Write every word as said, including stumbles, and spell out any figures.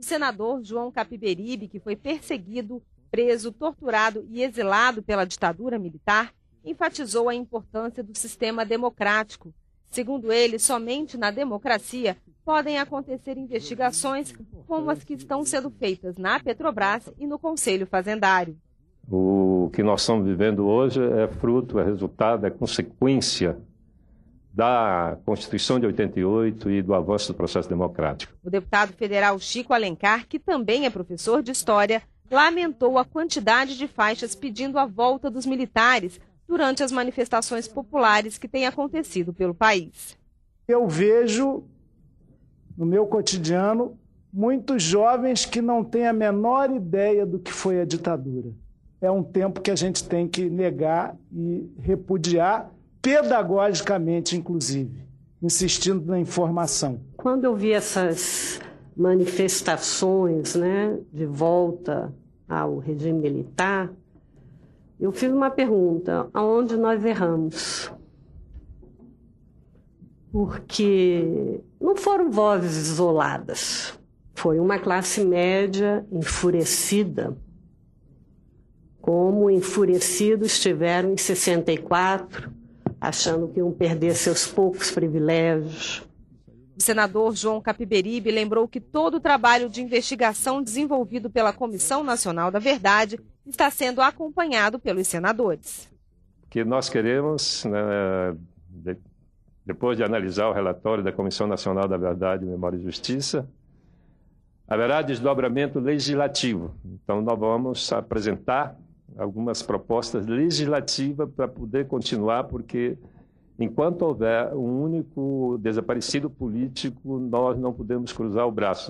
O senador João Capiberibe, que foi perseguido, preso, torturado e exilado pela ditadura militar, enfatizou a importância do sistema democrático. Segundo ele, somente na democracia podem acontecer investigações como as que estão sendo feitas na Petrobras e no Conselho Fazendário. O que nós estamos vivendo hoje é fruto, é resultado, é consequência da Constituição de oitenta e oito e do avanço do processo democrático. O deputado federal Chico Alencar, que também é professor de História, lamentou a quantidade de faixas pedindo a volta dos militares durante as manifestações populares que têm acontecido pelo país. Eu vejo, no meu cotidiano, muitos jovens que não têm a menor ideia do que foi a ditadura. É um tempo que a gente tem que negar e repudiar, pedagogicamente, inclusive, insistindo na informação. Quando eu vi essas manifestações, né, de volta ao regime militar, eu fiz uma pergunta: aonde nós erramos? Porque não foram vozes isoladas, foi uma classe média enfurecida, como enfurecidos estiveram em sessenta e quatro, achando que iam perder seus poucos privilégios. O senador João Capiberibe lembrou que todo o trabalho de investigação desenvolvido pela Comissão Nacional da Verdade está sendo acompanhado pelos senadores. O que nós queremos, né, de, depois de analisar o relatório da Comissão Nacional da Verdade, Memória e Justiça, haverá desdobramento legislativo. Então, nós vamos apresentar algumas propostas legislativas para poder continuar, porque enquanto houver um único desaparecido político, nós não podemos cruzar o braço.